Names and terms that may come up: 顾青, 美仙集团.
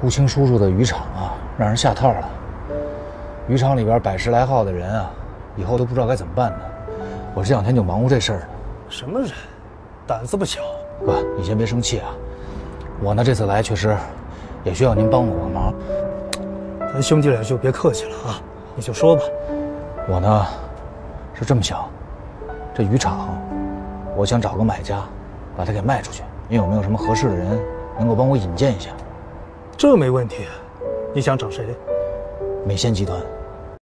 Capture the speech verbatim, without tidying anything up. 顾青叔叔的渔场啊，让人下套了。渔场里边百十来号的人啊，以后都不知道该怎么办呢。我这两天就忙活这事儿呢。什么人？胆子不小。哥，你先别生气啊。我呢这次来确实也需要您帮我个忙。咱兄弟俩就别客气了啊，你就说吧。我呢是这么想，这渔场，我想找个买家，把它给卖出去。你有没有什么合适的人能够帮我引荐一下？这没问题，你想找谁？美仙集团。